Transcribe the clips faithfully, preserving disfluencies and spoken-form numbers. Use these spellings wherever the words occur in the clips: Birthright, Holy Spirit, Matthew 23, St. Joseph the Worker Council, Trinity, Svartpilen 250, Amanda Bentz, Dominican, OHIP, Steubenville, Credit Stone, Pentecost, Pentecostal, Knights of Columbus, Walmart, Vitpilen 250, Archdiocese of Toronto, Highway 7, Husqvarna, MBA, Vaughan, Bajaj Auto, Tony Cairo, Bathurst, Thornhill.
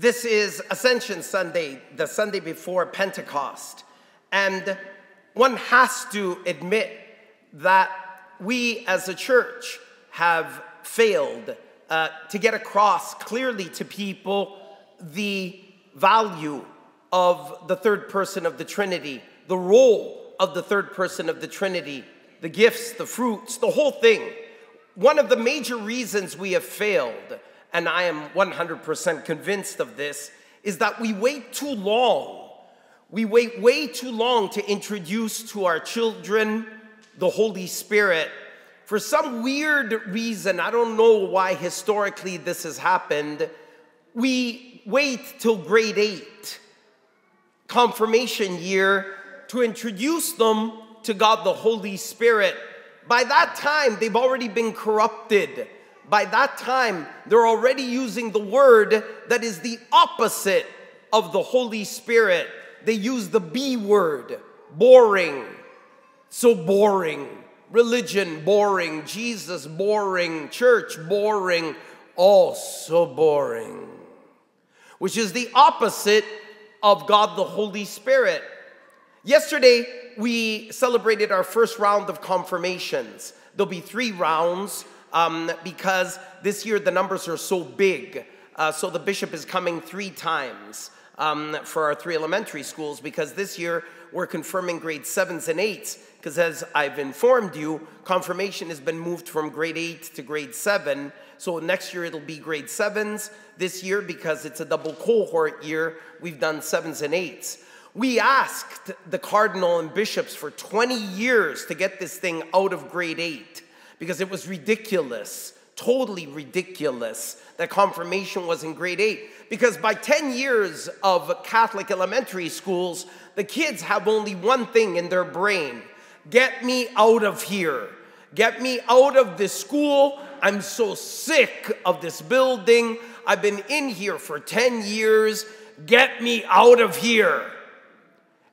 This is Ascension Sunday, the Sunday before Pentecost, and one has to admit that we as a church have failed uh, to get across clearly to people the value of the third person of the Trinity, the role of the third person of the Trinity, the gifts, the fruits, the whole thing. One of the major reasons we have failed, and I am one hundred percent convinced of this, is that we wait too long. We wait way too long to introduce to our children the Holy Spirit. For some weird reason, I don't know why historically this has happened, we wait till grade eight, confirmation year, to introduce them to God the Holy Spirit. By that time, they've already been corrupted. By that time, they're already using the word that is the opposite of the Holy Spirit. They use the B word, boring. So boring. Religion, boring. Jesus, boring. Church, boring. Oh, so boring. Which is the opposite of God the Holy Spirit. Yesterday, we celebrated our first round of confirmations. There'll be three rounds. Um, because this year the numbers are so big. Uh, so the bishop is coming three times um, for our three elementary schools, because this year we're confirming grade sevens and eights, because as I've informed you, confirmation has been moved from grade eight to grade seven. So next year it'll be grade sevens. This year, because it's a double cohort year, we've done sevens and eights. We asked the cardinal and bishops for twenty years to get this thing out of grade eight, because it was ridiculous, totally ridiculous, that confirmation was in grade eight. Because by ten years of Catholic elementary schools, the kids have only one thing in their brain: get me out of here. Get me out of this school. I'm so sick of this building. I've been in here for ten years. Get me out of here.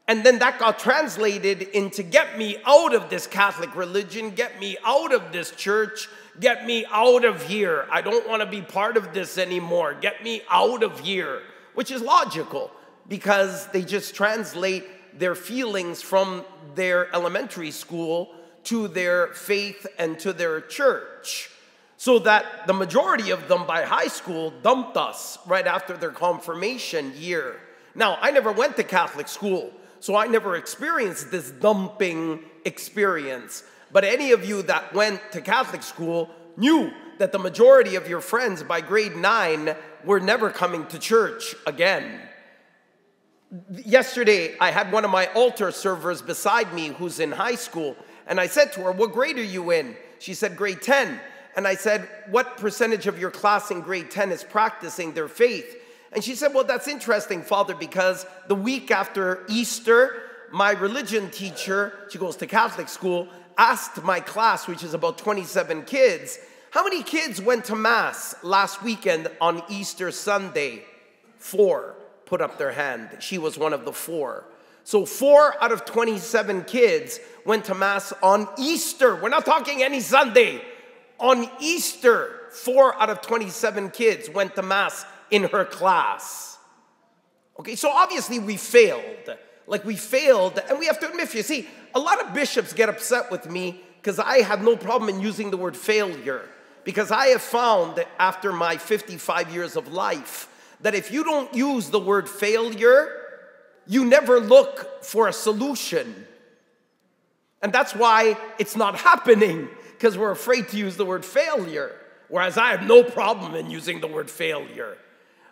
And then that got translated into get me out of this Catholic religion, get me out of this church, get me out of here. I don't want to be part of this anymore. Get me out of here, which is logical because they just translate their feelings from their elementary school to their faith and to their church, so that the majority of them by high school dumped us right after their confirmation year. Now, I never went to Catholic school, so I never experienced this dumping experience. But any of you that went to Catholic school knew that the majority of your friends by grade nine were never coming to church again. Yesterday, I had one of my altar servers beside me who's in high school, and I said to her, "What grade are you in?" She said, "Grade ten." And I said, "What percentage of your class in grade ten is practicing their faith?" And she said, "Well, that's interesting, Father, because the week after Easter, my religion teacher," she goes to Catholic school, "asked my class, which is about twenty-seven kids, how many kids went to Mass last weekend on Easter Sunday?" Four put up their hand. She was one of the four. So four out of twenty-seven kids went to Mass on Easter. We're not talking any Sunday. On Easter, four out of twenty-seven kids went to Mass in her class. Okay, so obviously we failed. Like we failed, and we have to admit, you see, a lot of bishops get upset with me because I have no problem in using the word failure, because I have found after my fifty-five years of life that if you don't use the word failure, you never look for a solution. And that's why it's not happening, because we're afraid to use the word failure, whereas I have no problem in using the word failure.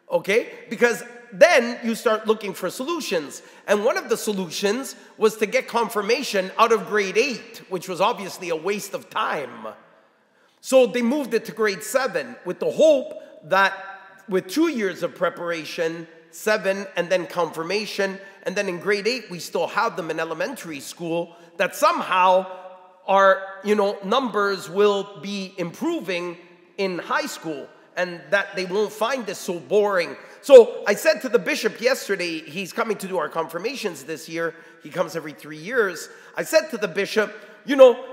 Okay? Because then you start looking for solutions. And one of the solutions was to get confirmation out of grade eight, which was obviously a waste of time. So they moved it to grade seven with the hope that with two years of preparation, seven, and then confirmation, and then in grade eight, we still have them in elementary school, that somehow our, you know, numbers will be improving in high school, and that they won't find this so boring. So I said to the bishop yesterday, he's coming to do our confirmations this year, he comes every three years, I said to the bishop, you know,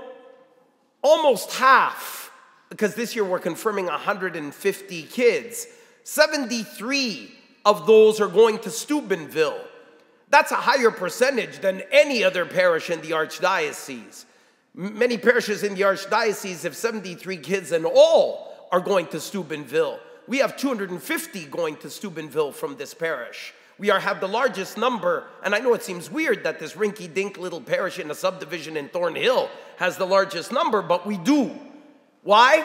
almost half, because this year we're confirming one hundred fifty kids, seventy-three of those are going to Steubenville. That's a higher percentage than any other parish in the Archdiocese. Many parishes in the Archdiocese have seventy-three kids, and all are going to Steubenville. We have two hundred fifty going to Steubenville from this parish. We are, have the largest number, and I know it seems weird that this rinky-dink little parish in a subdivision in Thornhill has the largest number, but we do. Why?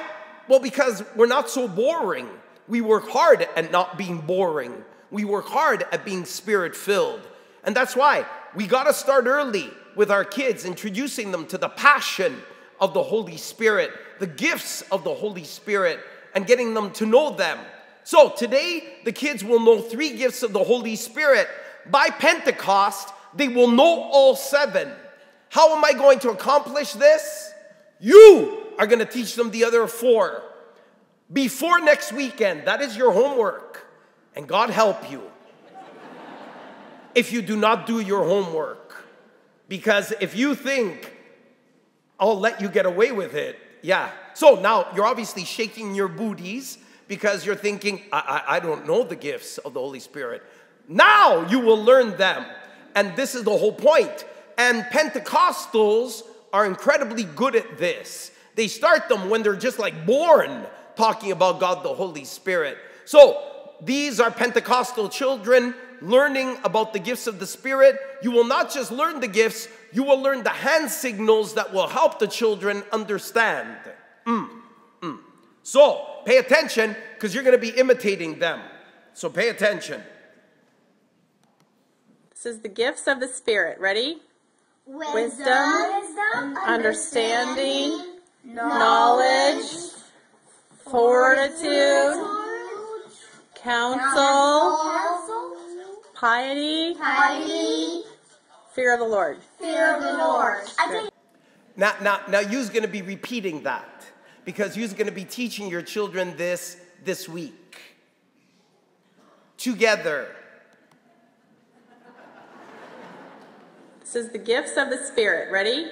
Well, because we're not so boring. We work hard at not being boring. We work hard at being spirit-filled. And that's why we got to start early with our kids, introducing them to the passion of the Holy Spirit, the gifts of the Holy Spirit, and getting them to know them. So today, the kids will know three gifts of the Holy Spirit. By Pentecost, they will know all seven. How am I going to accomplish this? You are going to teach them the other four. Before next weekend, that is your homework. And God help you if you do not do your homework. Because if you think, I'll let you get away with it, yeah. So now you're obviously shaking your booties because you're thinking, I, I, I don't know the gifts of the Holy Spirit. Now you will learn them. And this is the whole point. And Pentecostals are incredibly good at this. They start them when they're just like born talking about God the Holy Spirit. So these are Pentecostal children learning about the gifts of the Spirit. You will not just learn the gifts, you will learn the hand signals that will help the children understand. Mm, mm. So pay attention, because you're going to be imitating them. So pay attention. This is the gifts of the Spirit. Ready? Wisdom, Wisdom understanding, understanding, knowledge, fortitude, fortitude counsel, counsel Piety, piety, fear of the Lord. Fear of the Lord. Now, now, now you's going to be repeating that, because you's going to be teaching your children this this week. Together. This is the gifts of the Spirit. Ready?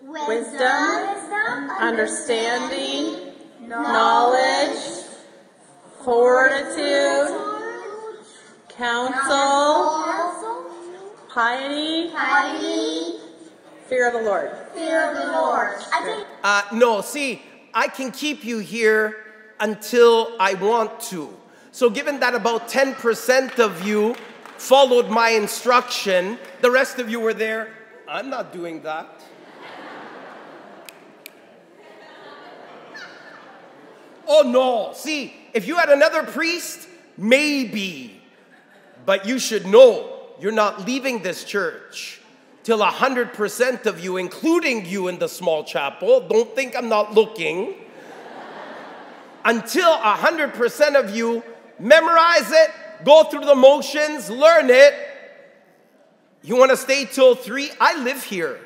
Wisdom, Wisdom understanding, understanding, knowledge, fortitude, fortitude Counsel, piety, piety, fear of the Lord. Fear of the Lord. Uh, no, see, I can keep you here until I want to. So given that about ten percent of you followed my instruction, the rest of you were there, I'm not doing that. Oh, no. See, if you had another priest, maybe. But you should know you're not leaving this church till one hundred percent of you, including you in the small chapel, don't think I'm not looking, until one hundred percent of you memorize it, go through the motions, learn it. You want to stay till three? I live here.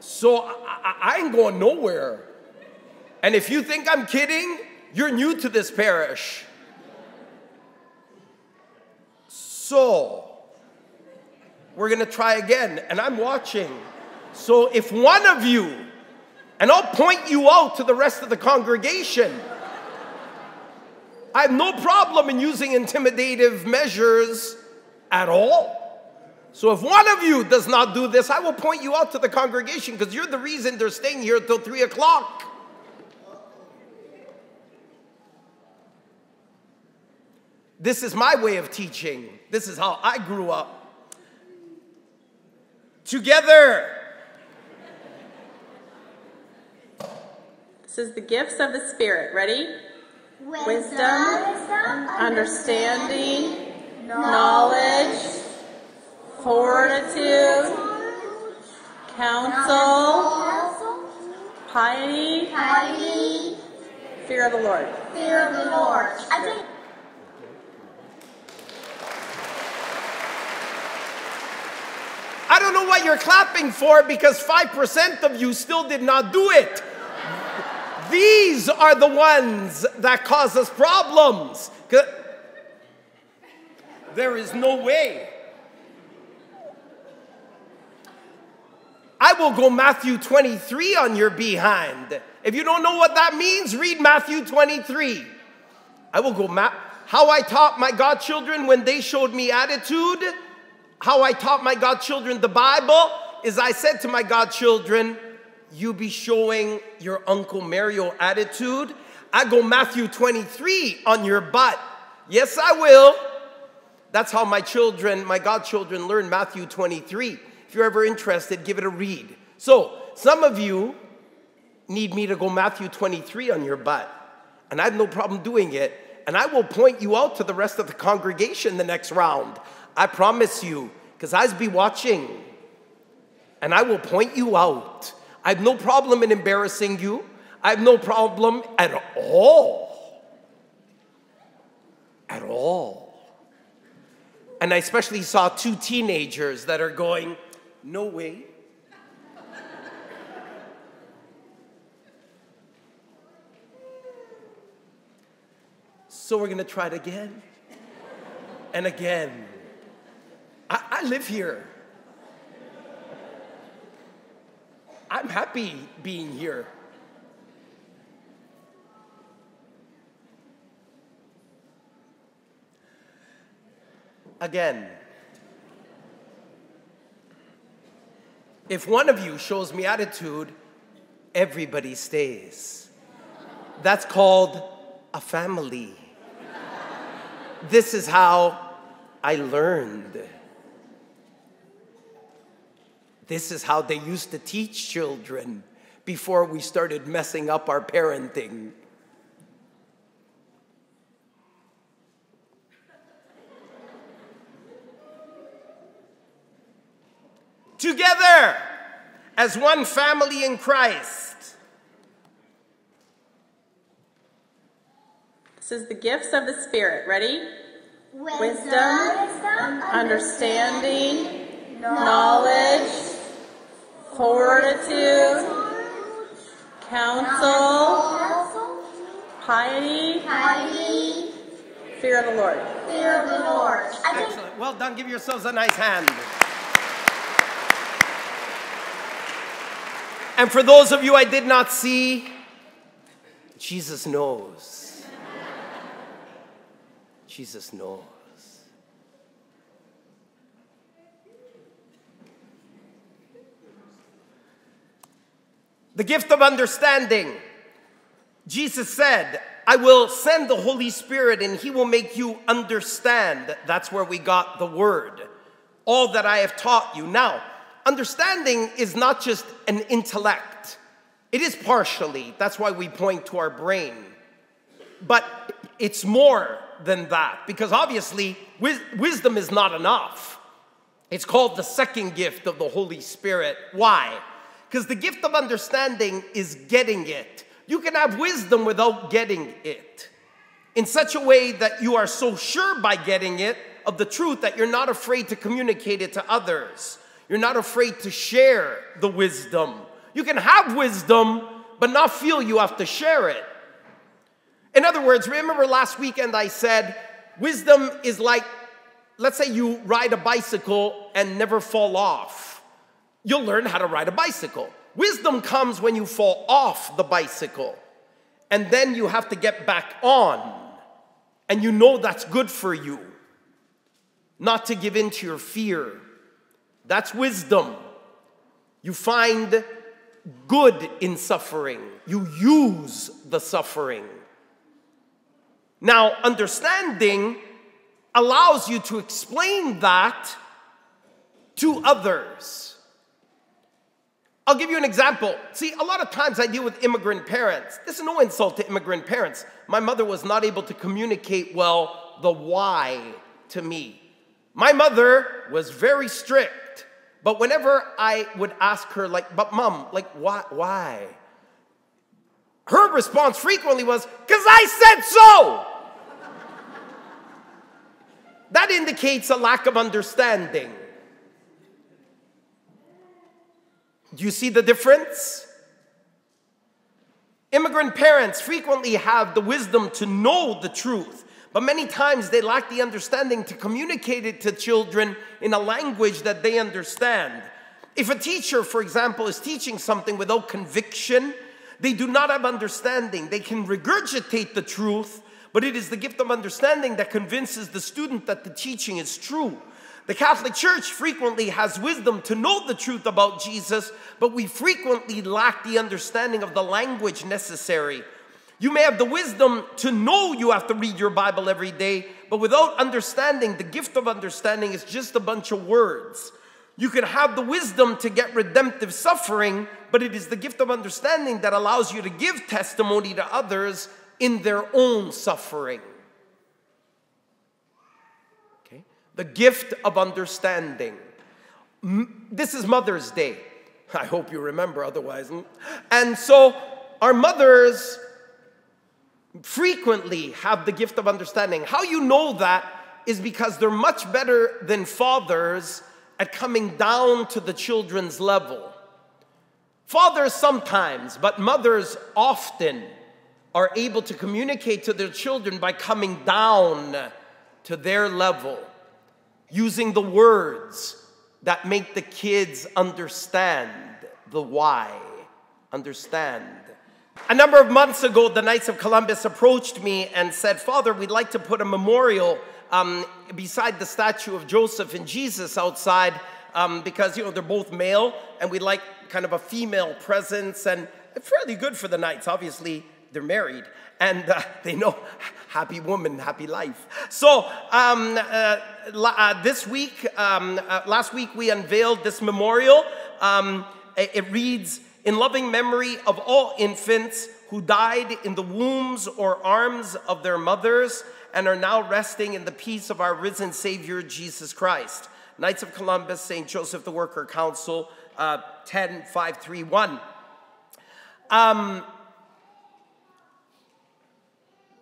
So I, I, I ain't going nowhere. And if you think I'm kidding, you're new to this parish. So we're going to try again, and I'm watching. So if one of you, and I'll point you out to the rest of the congregation, I have no problem in using intimidative measures at all. So if one of you does not do this, I will point you out to the congregation, because you're the reason they're staying here until three o'clock. This is my way of teaching. This is how I grew up. Together. This is the gifts of the Spirit. Ready? Wisdom, Wisdom understanding, understanding, knowledge, fortitude, fortitude counsel, piety, piety, fear of the Lord. Fear of the Lord. I think I don't know what you're clapping for, because five percent of you still did not do it. These are the ones that cause us problems. There is no way. I will go Matthew twenty-three on your behind. If you don't know what that means, read Matthew twenty-three. I will go map. How I taught my godchildren when they showed me attitude, how I taught my godchildren the Bible, is I said to my godchildren, you be showing your Uncle Mario attitude. I go Matthew twenty-three on your butt. Yes, I will. That's how my children, my godchildren learn Matthew twenty-three. If you're ever interested, give it a read. So some of you need me to go Matthew twenty-three on your butt, and I have no problem doing it. And I will point you out to the rest of the congregation the next round. I promise you, because I'll be watching. And I will point you out. I have no problem in embarrassing you. I have no problem at all. At all. And I especially saw two teenagers that are going, no way. So we're going to try it again and again. I, I live here. I'm happy being here. Again. If one of you shows me attitude, everybody stays. That's called a family. This is how I learned. This is how they used to teach children before we started messing up our parenting. Together as one family in Christ. This is the gifts of the Spirit. Ready? Wisdom, Wisdom understanding, understanding, knowledge, fortitude, counsel, piety, piety, fear of the Lord. Fear of the Lord. Excellent. Well done. Give yourselves a nice hand. And for those of you I did not see, Jesus knows. Jesus knows. The gift of understanding. Jesus said, I will send the Holy Spirit and he will make you understand. That's where we got the word. All that I have taught you. Now, understanding is not just an intellect. It is partially. That's why we point to our brain. But it's more than that, because obviously wis wisdom is not enough. It's called the second gift of the Holy Spirit. Why? Because the gift of understanding is getting it. You can have wisdom without getting it, in such a way that you are so sure by getting it of the truth that you're not afraid to communicate it to others. You're not afraid to share the wisdom. You can have wisdom, but not feel you have to share it. In other words, remember last weekend I said, wisdom is like, let's say you ride a bicycle and never fall off. You'll learn how to ride a bicycle. Wisdom comes when you fall off the bicycle, and then you have to get back on, and you know that's good for you, not to give in to your fear. That's wisdom. You find good in suffering. You use the suffering. Now, understanding allows you to explain that to others. I'll give you an example. See, a lot of times I deal with immigrant parents. This is no insult to immigrant parents. My mother was not able to communicate well the why to me. My mother was very strict, but whenever I would ask her, like, but mom, like, why, why? Her response frequently was, because I said so! That indicates a lack of understanding. Do you see the difference? Immigrant parents frequently have the wisdom to know the truth, but many times they lack the understanding to communicate it to children in a language that they understand. If a teacher, for example, is teaching something without conviction, they do not have understanding. They can regurgitate the truth, But it is the gift of understanding that convinces the student that the teaching is true. The Catholic Church frequently has wisdom to know the truth about Jesus, but we frequently lack the understanding of the language necessary. You may have the wisdom to know you have to read your Bible every day, but without understanding, the gift of understanding is just a bunch of words. You can have the wisdom to get redemptive suffering, but it is the gift of understanding that allows you to give testimony to others in their own suffering. Okay? The gift of understanding. This is Mother's Day. I hope you remember otherwise. And so our mothers frequently have the gift of understanding. How you know that is because they're much better than fathers at coming down to the children's level. Fathers sometimes, but mothers often are able to communicate to their children by coming down to their level, using the words that make the kids understand the why, understand. A number of months ago, the Knights of Columbus approached me and said, "Father, we'd like to put a memorial um, beside the statue of Joseph and Jesus outside um, because, you know, they're both male and we like kind of a female presence," and fairly good for the Knights. Obviously, they're married and uh, they know happy woman, happy life. So um, uh, uh, this week, um, uh, last week, we unveiled this memorial. Um, it, it reads, "In loving memory of all infants who died in the wombs or arms of their mothers and are now resting in the peace of our risen Savior, Jesus Christ. Knights of Columbus, Saint Joseph the Worker Council, uh, ten five thirty-one. Um,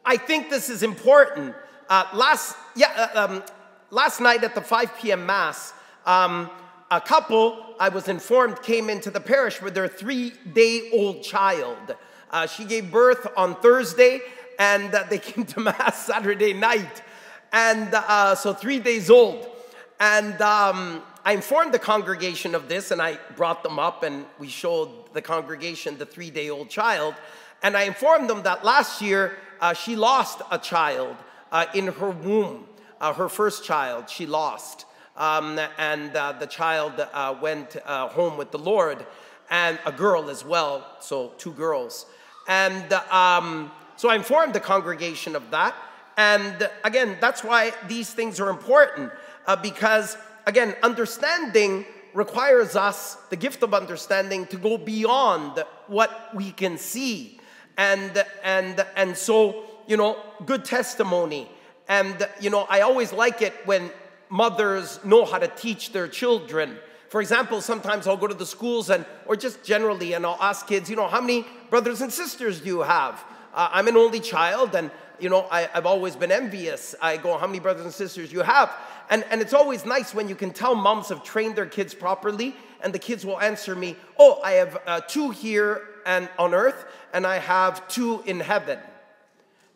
I think this is important. Uh, last, yeah, uh, um, last night at the five p m Mass, um, a couple, I was informed, came into the parish with their three-day-old child. Uh, she gave birth on Thursday, and uh, they came to Mass Saturday night. And uh, so three days old. And um, I informed the congregation of this, and I brought them up, and we showed the congregation the three-day-old child. And I informed them that last year, uh, she lost a child uh, in her womb, uh, her first child she lost. Um, and uh, the child uh, went uh, home with the Lord, and a girl as well, so two girls. And um, so I informed the congregation of that. And again, that's why these things are important, uh, because again, understanding requires us, the gift of understanding, to go beyond what we can see. And, and, and so, you know, good testimony. And, you know, I always like it when mothers know how to teach their children. For example, sometimes I'll go to the schools and, or just generally, and I'll ask kids, you know, how many brothers and sisters do you have? Uh, I'm an only child, and, you know, I, I've always been envious. I go, how many brothers and sisters do you have? And, and it's always nice when you can tell moms have trained their kids properly, and the kids will answer me, oh, I have uh, two here and on earth, and I have two in heaven.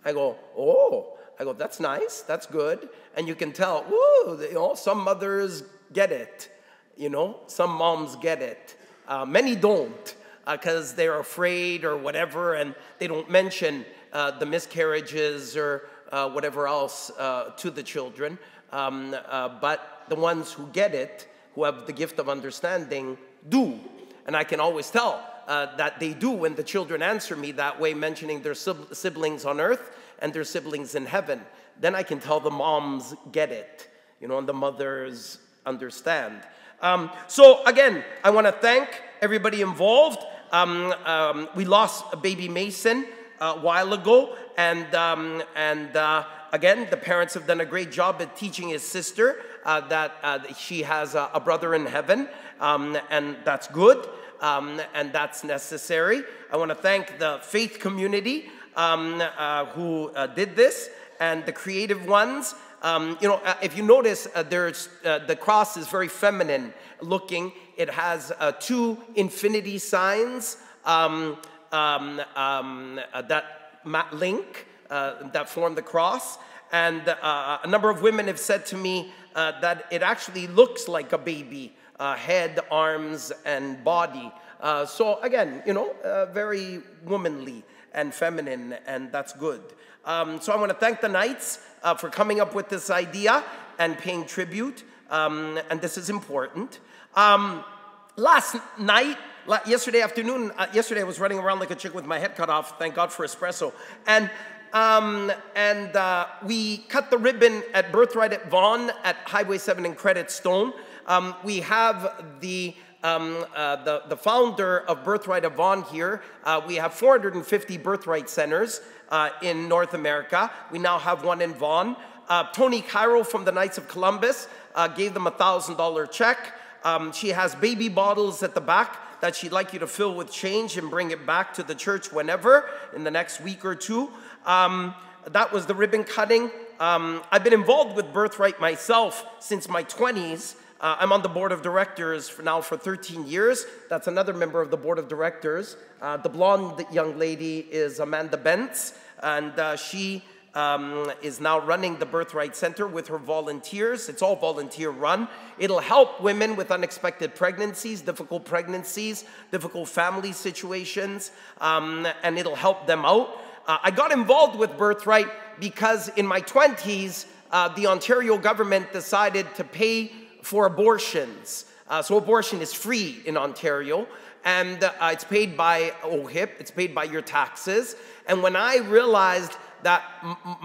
I go, oh. I go, that's nice, that's good. And you can tell, woo, you know, some mothers get it, you know, some moms get it. Uh, many don't, because uh, they're afraid or whatever, and they don't mention uh, the miscarriages or uh, whatever else uh, to the children. Um, uh, but the ones who get it, who have the gift of understanding, do. And I can always tell uh, that they do when the children answer me that way, mentioning their siblings on earth and their siblings in heaven. Then I can tell the moms get it, you know, and the mothers understand. Um, so again, I want to thank everybody involved. Um, um, we lost a baby Mason uh, a while ago, and, um, and uh, again, the parents have done a great job at teaching his sister uh, that uh, she has a, a brother in heaven, um, and that's good, um, and that's necessary. I want to thank the faith community Um, uh, who uh, did this, and the creative ones. Um, you know, uh, if you notice, uh, there's, uh, the cross is very feminine looking. It has uh, two infinity signs um, um, um, uh, that link, uh, that form the cross. And uh, a number of women have said to me uh, that it actually looks like a baby, uh, head, arms, and body. Uh, so again, you know, uh, very womanly and feminine, and that's good. Um, so I want to thank the Knights uh, for coming up with this idea and paying tribute, um, and this is important. Um, last night, yesterday afternoon, uh, yesterday I was running around like a chick with my head cut off, thank God for espresso, and Um, and uh, we cut the ribbon at Birthright at Vaughan, at Highway seven and Credit Stone. Um, we have the, um, uh, the, the founder of Birthright at Vaughan here. Uh, we have four hundred fifty Birthright centers uh, in North America. We now have one in Vaughan. Uh, Tony Cairo from the Knights of Columbus uh, gave them a one thousand dollar check. Um, she has baby bottles at the back that she'd like you to fill with change and bring it back to the church whenever, in the next week or two. Um, that was the ribbon cutting. Um, I've been involved with Birthright myself since my twenties. Uh, I'm on the board of directors for now for thirteen years. That's another member of the board of directors. Uh, the blonde young lady is Amanda Bentz, and uh, she um, is now running the Birthright Center with her volunteers. It's all volunteer run. It'll help women with unexpected pregnancies, difficult pregnancies, difficult family situations, um, and it'll help them out. Uh, I got involved with Birthright because in my twenties, uh, the Ontario government decided to pay for abortions. Uh, so abortion is free in Ontario, and uh, it's paid by O H I P, it's paid by your taxes. And when I realized that,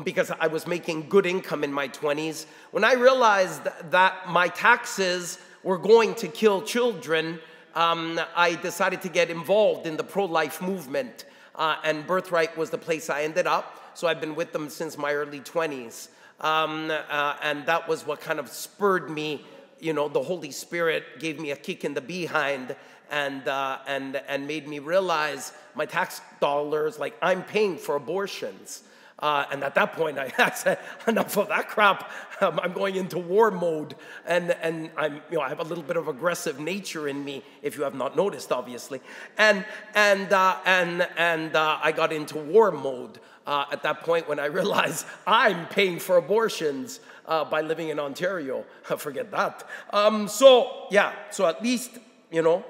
because I was making good income in my twenties, when I realized that my taxes were going to kill children, um, I decided to get involved in the pro-life movement. Uh, and Birthright was the place I ended up, so I've been with them since my early twenties. Um, uh, and that was what kind of spurred me, you know, the Holy Spirit gave me a kick in the behind and, uh, and, and made me realize my tax dollars, like, I'm paying for abortions. Uh, and at that point, I, I said, enough of that crap. Um, I'm going into war mode, and, and I'm, you know, I have a little bit of aggressive nature in me, if you have not noticed, obviously. And, and, uh, and, and uh, I got into war mode uh, at that point when I realized I'm paying for abortions uh, by living in Ontario. Forget that. Um, so, yeah, so at least, you know,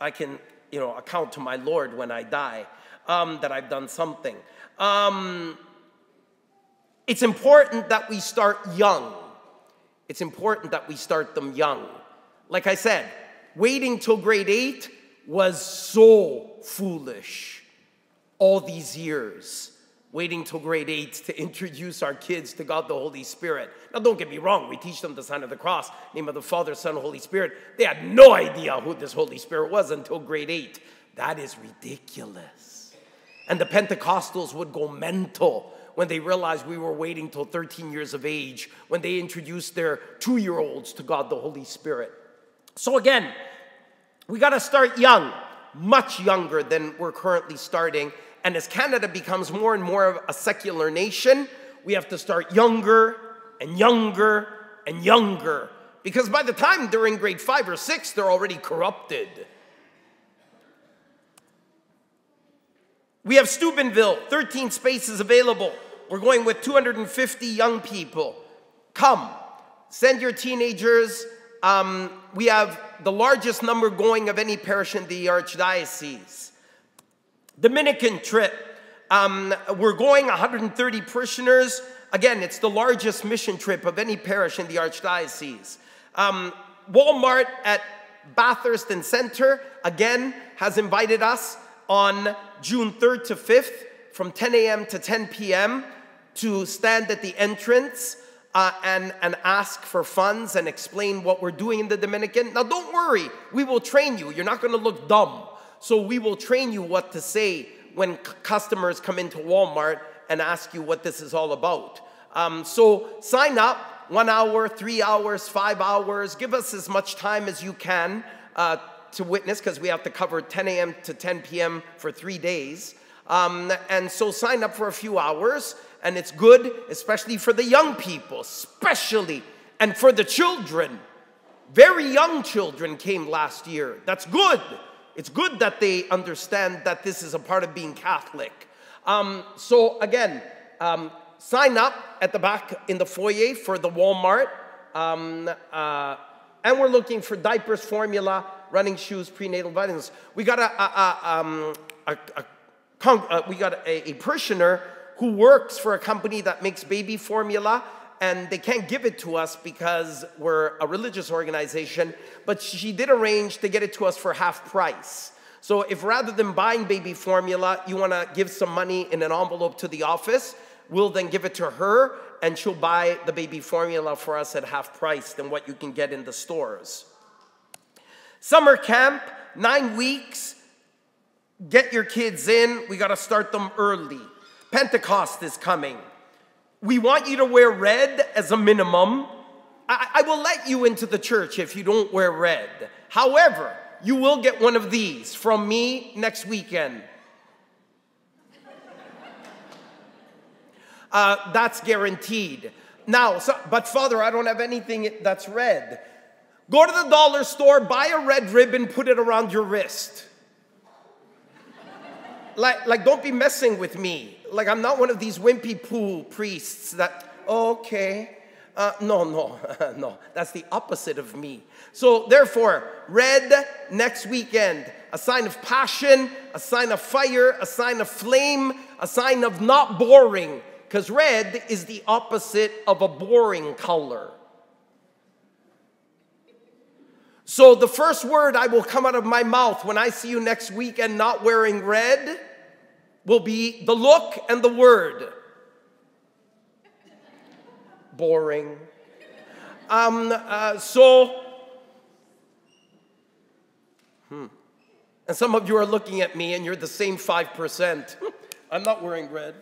I can, you know, account to my Lord when I die um, that I've done something. Um, it's important that we start young. It's important that we start them young. Like I said, waiting till grade eight was so foolish. All these years, waiting till grade eight to introduce our kids to God the Holy Spirit. Now, don't get me wrong, we teach them the sign of the cross, name of the Father, Son, Holy Spirit. They had no idea who this Holy Spirit was until grade eight. That is ridiculous. And the Pentecostals would go mental when they realized we were waiting till thirteen years of age, when they introduced their two-year-olds to God the Holy Spirit. So again, we got to start young, much younger than we're currently starting. And as Canada becomes more and more of a secular nation, we have to start younger and younger and younger. Because by the time they're in grade five or six, they're already corrupted. We have Steubenville, thirteen spaces available. We're going with two hundred fifty young people. Come, send your teenagers. Um, we have the largest number going of any parish in the Archdiocese. Dominican trip. Um, we're going one hundred thirty parishioners. Again, it's the largest mission trip of any parish in the Archdiocese. Um, Walmart at Bathurst and Center, again, has invited us on June third to fifth, from ten A M to ten P M, to stand at the entrance uh, and, and ask for funds and explain what we're doing in the Dominican. Now, don't worry. We will train you. You're not going to look dumb. So we will train you what to say when customers come into Walmart and ask you what this is all about. Um, so sign up. One hour, three hours, five hours. Give us as much time as you can uh, to witness, because we have to cover ten A M to ten P M for three days. Um, and so sign up for a few hours, and it's good, especially for the young people, especially, and for the children. Very young children came last year. That's good. It's good that they understand that this is a part of being Catholic. Um, so again, um, sign up at the back in the foyer for the Walmart. Um, uh, and we're looking for diapers, formula, running shoes, prenatal vitamins. We got a, a, a, um, a, a, a we got a, a parishioner who works for a company that makes baby formula, and they can't give it to us because we're a religious organization, but she did arrange to get it to us for half price. So if rather than buying baby formula, you want to give some money in an envelope to the office, we'll then give it to her, and she'll buy the baby formula for us at half price than what you can get in the stores. Summer camp, nine weeks. Get your kids in. We got to start them early. Pentecost is coming. We want you to wear red as a minimum. I, I will let you into the church if you don't wear red. However, you will get one of these from me next weekend. Uh, that's guaranteed. Now, so, but Father, I don't have anything that's red. Go to the dollar store, buy a red ribbon, put it around your wrist. Like, like don't be messing with me. Like, I'm not one of these wimpy poo priests that, okay. Uh, no, no, no. That's the opposite of me. So therefore, red next weekend, a sign of passion, a sign of fire, a sign of flame, a sign of not boring. Because red is the opposite of a boring color. So the first word I will come out of my mouth when I see you next week and not wearing red will be the look and the word. Boring. Um, uh, so, hmm. And some of you are looking at me and you're the same five percent. I'm not wearing red.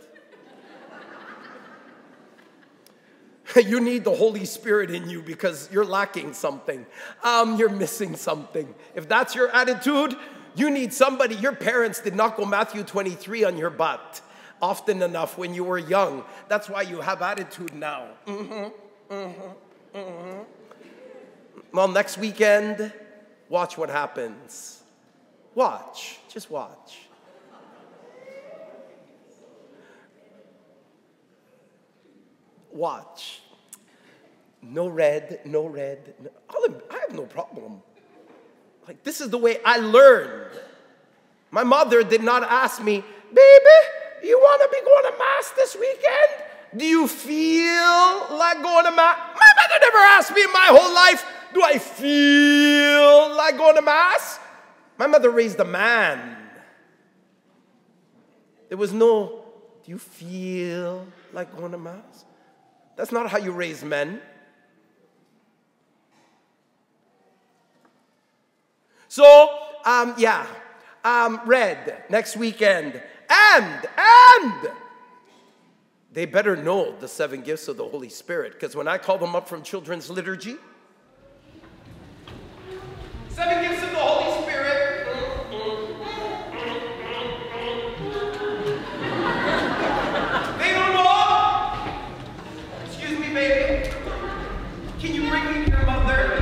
You need the Holy Spirit in you because you're lacking something. Um, you're missing something. If that's your attitude, you need somebody. Your parents did not go Matthew twenty-three on your butt often enough when you were young. That's why you have attitude now. Mm-hmm, mm-hmm, mm-hmm. Well, next weekend, watch what happens. Watch. Just watch. Watch. No red, no red. No. I have no problem. Like, this is the way I learned. My mother did not ask me, baby, you want to be going to mass this weekend? Do you feel like going to mass? My mother never asked me in my whole life, do I feel like going to mass? My mother raised a man. There was no, do you feel like going to mass? That's not how you raise men. So, um, yeah, um, red next weekend. And, and, they better know the seven gifts of the Holy Spirit, because when I call them up from children's liturgy, seven gifts of the Holy Spirit. They don't know. Excuse me, baby. Can you bring me to your mother?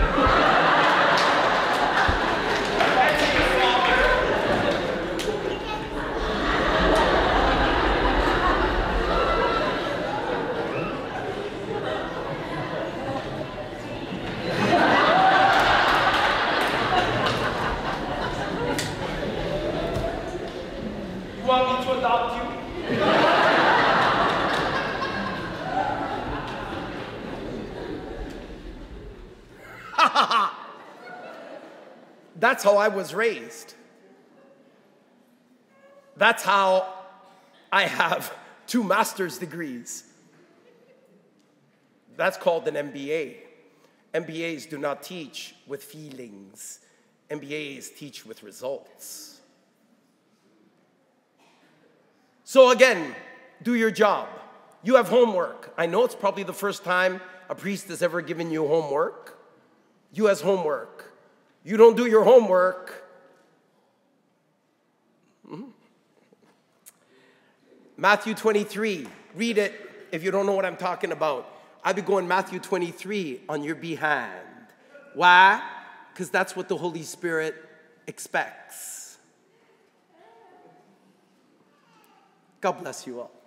That's how I was raised. That's how I have two master's degrees. That's called an M B A. M B As do not teach with feelings. M B As teach with results. So again, do your job. You have homework. I know it's probably the first time a priest has ever given you homework. You has homework. You don't do your homework. Mm-hmm. Matthew twenty-three, read it if you don't know what I'm talking about. I'll be going Matthew twenty-three on your behind. Why? Because that's what the Holy Spirit expects. God bless you all.